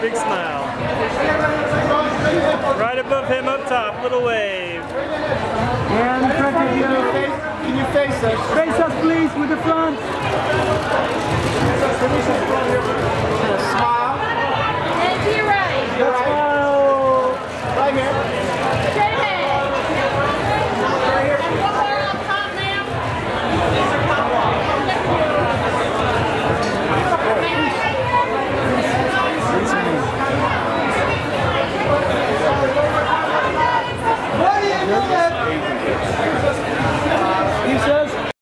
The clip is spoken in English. Big smile. Right above him up top, little wave. We're in front of you. Can you face us? Face us, please, with the flag.